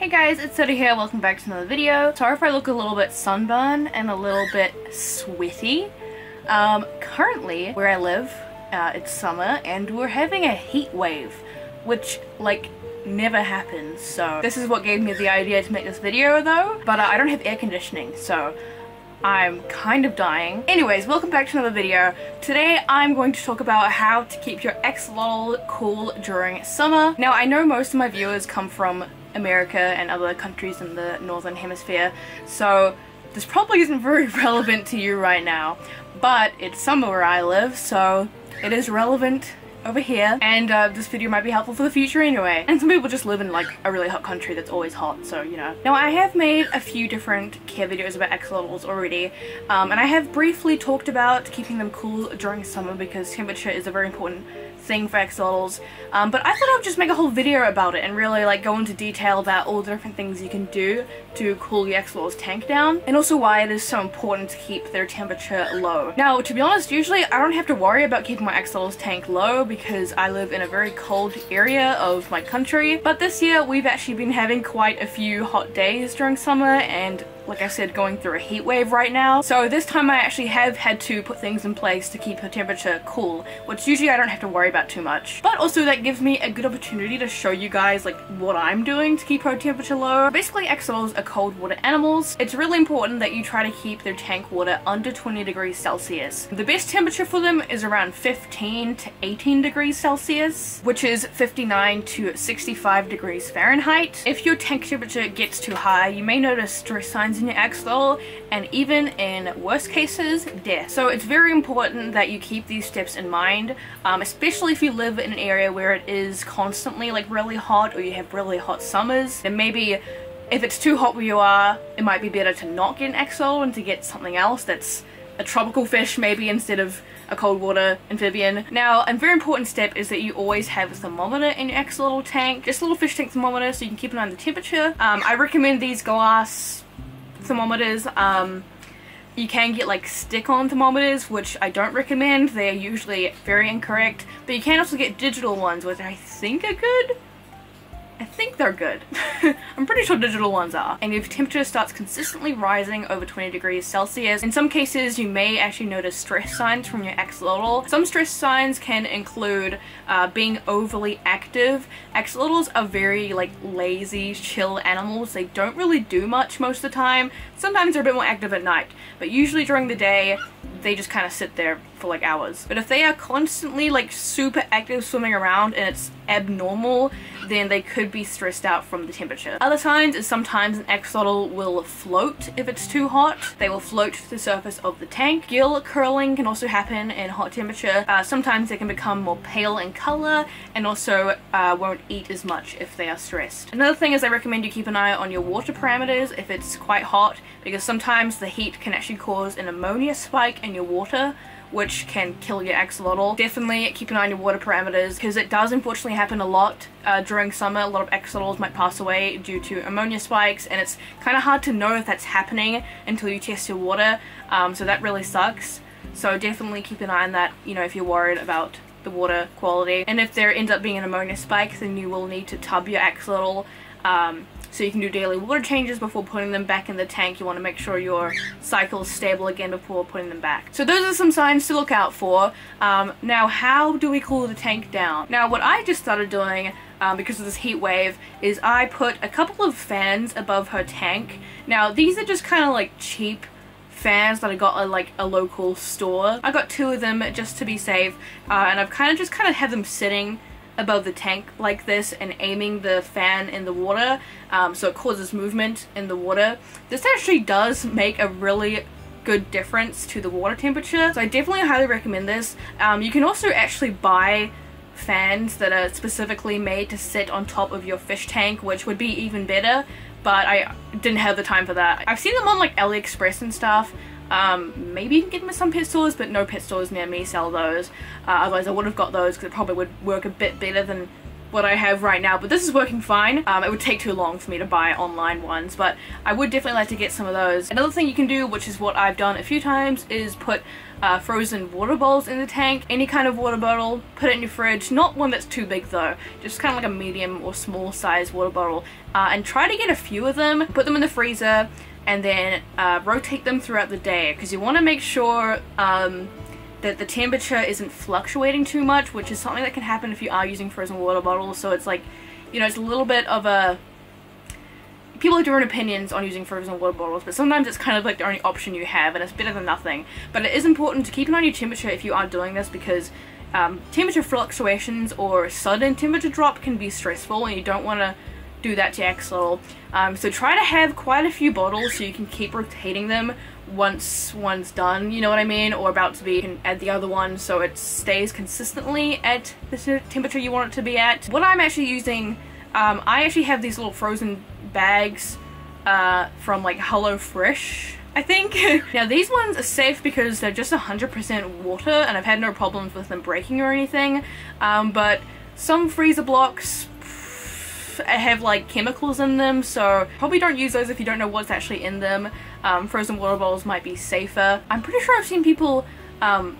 Hey guys, it's Soda here, welcome back to another video. Sorry if I look a little bit sunburned and a little bit sweaty. Currently, where I live, it's summer and we're having a heat wave, which, like, never happens, so this is what gave me the idea to make this video though, but I don't have air conditioning, so I'm kind of dying. Anyways, welcome back to another video. Today I'm going to talk about how to keep your ex-lol cool during summer. Now, I know most of my viewers come from America and other countries in the northern hemisphere, so this probably isn't very relevant to you right now, but it's summer where I live, so it is relevant over here, and this video might be helpful for the future anyway. And some people just live in like a really hot country that's always hot, so you know. Now, I have made a few different care videos about ex-lols already, and I have briefly talked about keeping them cool during summer because temperature is a very important thing for ex-lols, but I thought I would just make a whole video about it and really like go into detail about all the different things you can do to cool your ex-lol's tank down, and also why it is so important to keep their temperature low. Now, to be honest, usually I don't have to worry about keeping my ex-lol's tank low because I live in a very cold area of my country, but this year we've actually been having quite a few hot days during summer and, like I said, going through a heat wave right now. So this time I actually have had to put things in place to keep her temperature cool, which usually I don't have to worry about too much. But also that gives me a good opportunity to show you guys like what I'm doing to keep her temperature low. Basically, ex-lols are cold water animals. It's really important that you try to keep their tank water under 20 degrees Celsius. The best temperature for them is around 15 to 18 degrees Celsius, which is 59 to 65 degrees Fahrenheit. If your tank temperature gets too high, you may notice stress signs in your ex-lol, and even in worst cases, death. So it's very important that you keep these steps in mind, especially if you live in an area where it is constantly like really hot or you have really hot summers. Then maybe if it's too hot where you are, it might be better to not get an ex-lol and to get something else that's a tropical fish maybe instead of a cold water amphibian. Now, a very important step is that you always have a thermometer in your ex-lol tank, just a little fish tank thermometer so you can keep an eye on the temperature. I recommend these glass thermometers. You can get like stick-on thermometers, which I don't recommend. They're usually very incorrect, but you can also get digital ones, which I think are good. I think they're good. I'm pretty sure digital ones are. And if temperature starts consistently rising over 20 degrees Celsius, in some cases you may actually notice stress signs from your ex-lol. Some stress signs can include being overly active. Ex-lols are very like lazy, chill animals. They don't really do much most of the time. Sometimes they're a bit more active at night, but usually during the day, they just kind of sit there for like hours. But if they are constantly like super active swimming around and it's abnormal, then they could be stressed out from the temperature. Other signs is sometimes an ex-lol will float if it's too hot. They will float to the surface of the tank. Gill curling can also happen in hot temperature. Sometimes they can become more pale in color and also won't eat as much if they are stressed. Another thing is I recommend you keep an eye on your water parameters if it's quite hot, because sometimes the heat can actually cause an ammonia spike in your water, which can kill your ex-lol. Definitely keep an eye on your water parameters because it does unfortunately happen a lot during summer. A lot of ex-lols might pass away due to ammonia spikes, and it's kind of hard to know if that's happening until you test your water, so that really sucks. So definitely keep an eye on that, you know, if you're worried about the water quality. And if there ends up being an ammonia spike, then you will need to tub your ex-lol, so you can do daily water changes before putting them back in the tank. You want to make sure your cycle is stable again before putting them back. So those are some signs to look out for. Now, how do we cool the tank down? Now, what I just started doing because of this heat wave is I put a couple of fans above her tank. Now, these are just kind of like cheap fans that I got at like a local store. I got two of them just to be safe, and I've kind of just had them sitting above the tank like this and aiming the fan in the water, so it causes movement in the water. This actually does make a really good difference to the water temperature, so I definitely highly recommend this. You can also actually buy fans that are specifically made to sit on top of your fish tank, which would be even better, but I didn't have the time for that. I've seen them on like AliExpress and stuff. Maybe you can get them at some pet stores, but no pet stores near me sell those. Otherwise I would have got those because it probably would work a bit better than what I have right now, but this is working fine. It would take too long for me to buy online ones, but I would definitely like to get some of those. Another thing you can do, which is what I've done a few times, is put frozen water bowls in the tank. Any kind of water bottle, put it in your fridge, not one that's too big though, just kind of like a medium or small size water bottle, and try to get a few of them, put them in the freezer, and then rotate them throughout the day, because you want to make sure that the temperature isn't fluctuating too much, which is something that can happen if you are using frozen water bottles. So it's like, you know, it's a little bit of a... people have different opinions on using frozen water bottles, but sometimes it's kind of like the only option you have, and it's better than nothing. But it is important to keep an eye on your temperature if you are doing this, because temperature fluctuations or sudden temperature drop can be stressful, and you don't want to do that to your axolotl. So try to have quite a few bottles so you can keep rotating them once one's done, you know what I mean, or about to be, you can add the other one so it stays consistently at the temperature you want it to be at. What I'm actually using, I actually have these little frozen bags from like HelloFresh, I think. Now these ones are safe because they're just 100% water, and I've had no problems with them breaking or anything, but some freezer blocks have like chemicals in them, so probably don't use those if you don't know what's actually in them. Frozen water bowls might be safer. I'm pretty sure I've seen people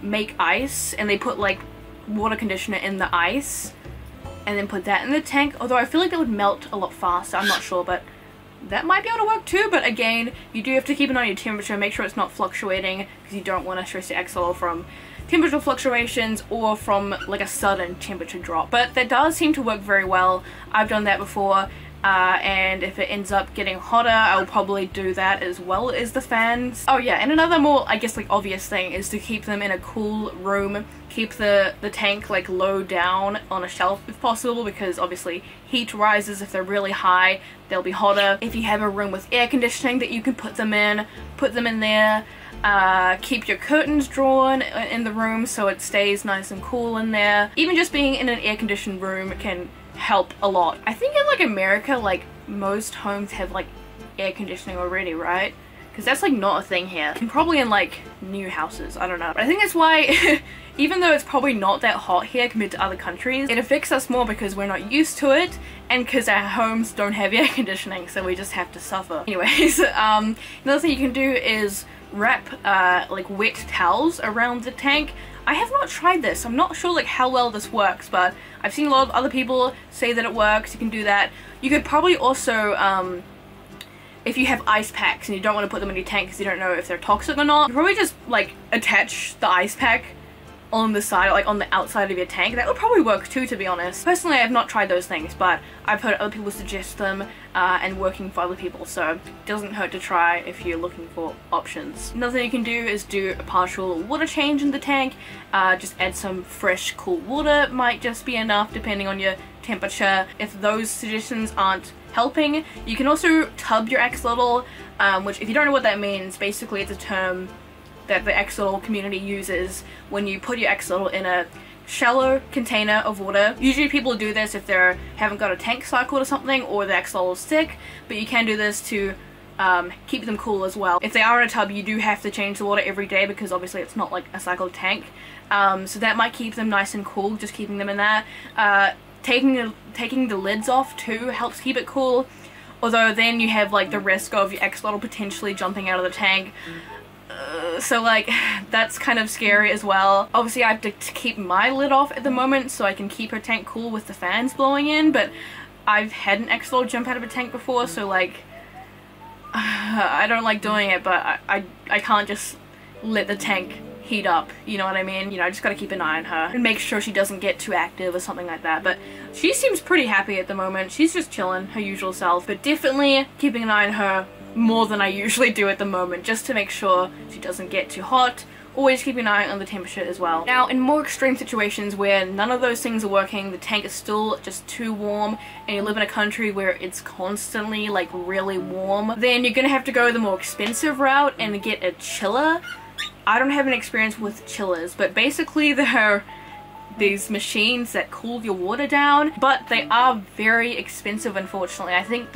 make ice and they put like water conditioner in the ice and then put that in the tank, although I feel like it would melt a lot faster. I'm not sure, but that might be able to work too. But again, you do have to keep an eye on your temperature, make sure it's not fluctuating, because you don't want to stress your axolotl from temperature fluctuations or from like a sudden temperature drop. But that does seem to work very well. I've done that before, and if it ends up getting hotter, I'll probably do that as well as the fans. Oh yeah, and another more, I guess, like obvious thing is to keep them in a cool room. Keep the tank like low down on a shelf if possible, because obviously heat rises. If they're really high, they'll be hotter. If you have a room with air conditioning that you can put them in there. Keep your curtains drawn in the room so it stays nice and cool in there. Even just being in an air-conditioned room can help a lot. I think in like America, like most homes have like air conditioning already, right? Because that's like not a thing here. And probably in like new houses, I don't know. But I think that's why, even though it's probably not that hot here compared to other countries, it affects us more because we're not used to it, and because our homes don't have air conditioning, so we just have to suffer. Anyways, another thing you can do is wrap like wet towels around the tank. I have not tried this. I'm not sure like how well this works, but I've seen a lot of other people say that it works. You can do that. You could probably also, if you have ice packs and you don't want to put them in your tank because you don't know if they're toxic or not, you probably just like attach the ice pack on the side, like on the outside of your tank. That would probably work too, to be honest. Personally, I have not tried those things, but I've heard other people suggest them and working for other people, so it doesn't hurt to try if you're looking for options. Another thing you can do is do a partial water change in the tank. Just add some fresh, cool water. It might just be enough depending on your temperature. If those suggestions aren't helping, you can also tub your axolotl, which if you don't know what that means, basically it's a term that the axolotl community uses when you put your axolotl in a shallow container of water. Usually people do this if they haven't got a tank cycled or something, or the axolotl is sick, but you can do this to keep them cool as well. If they are in a tub, you do have to change the water every day because obviously it's not like a cycled tank, so that might keep them nice and cool, just keeping them in that. Taking the lids off too helps keep it cool, although then you have like the risk of your axolotl potentially jumping out of the tank. So like that's kind of scary as well. Obviously I have to keep my lid off at the moment so I can keep her tank cool with the fans blowing in, but I've had an axolotl jump out of a tank before, so like I don't like doing it, but I can't just let the tank heat up, you know what I mean? You know, I just gotta keep an eye on her and make sure she doesn't get too active or something like that, but she seems pretty happy at the moment. She's just chilling, her usual self, but definitely keeping an eye on her more than I usually do at the moment, just to make sure she doesn't get too hot. Always keep an eye on the temperature as well. Now, in more extreme situations where none of those things are working, the tank is still just too warm, and you live in a country where it's constantly like really warm, then you're gonna have to go the more expensive route and get a chiller. I don't have an experience with chillers, but basically they're these machines that cool your water down, but they are very expensive, unfortunately. I think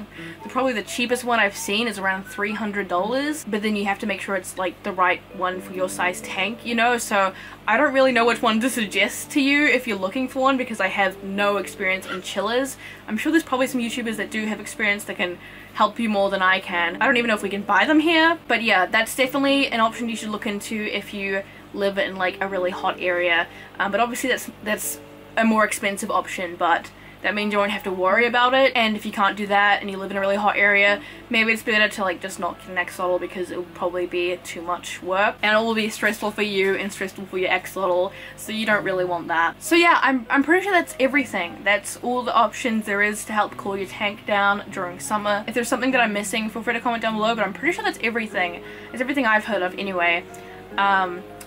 probably the cheapest one I've seen is around $300, but then you have to make sure it's like the right one for your size tank, you know? So I don't really know which one to suggest to you if you're looking for one, because I have no experience in chillers. I'm sure there's probably some YouTubers that do have experience that can help you more than I can. I don't even know if we can buy them here, but yeah, that's definitely an option you should look into if you live in like a really hot area, but obviously that's a more expensive option, but that means you won't have to worry about it. And if you can't do that and you live in a really hot area, maybe it's better to like just not get an axolotl, because it will probably be too much work and it will be stressful for you and stressful for your axolotl, so you don't really want that. So yeah, I'm pretty sure that's everything. That's all the options there is to help cool your tank down during summer. If there's something that I'm missing, feel free to comment down below, but I'm pretty sure that's everything. It's everything I've heard of anyway.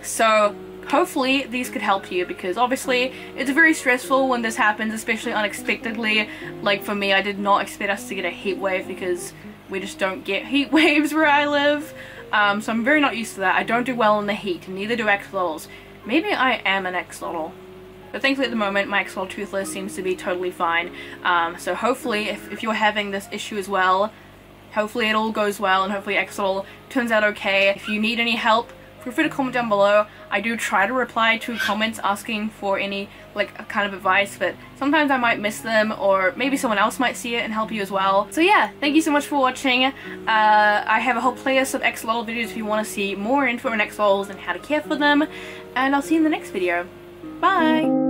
So hopefully these could help you, because obviously it's very stressful when this happens, especially unexpectedly. Like for me, I did not expect us to get a heat wave, because we just don't get heat waves where I live. So I'm very not used to that. I don't do well in the heat, and neither do axolotls. Maybe I am an axolotl. But thankfully at the moment my axolotl Toothless seems to be totally fine. So hopefully if you're having this issue as well, hopefully it all goes well and hopefully axolotl turns out okay. If you need any help, feel free to comment down below. I do try to reply to comments asking for any like kind of advice, but sometimes I might miss them, or maybe someone else might see it and help you as well. So yeah, thank you so much for watching. I have a whole playlist of axolotl videos if you want to see more info on axolotls and how to care for them, and I'll see you in the next video. Bye!